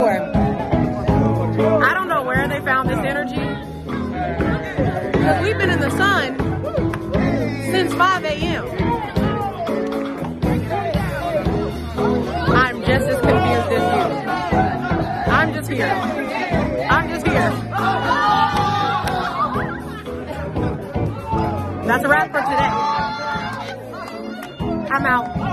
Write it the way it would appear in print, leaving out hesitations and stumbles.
I don't know where they found this energy, because we've been in the sun since 5 a.m. I'm just as confused as you. I'm just here. I'm just here. That's a wrap for today. I'm out.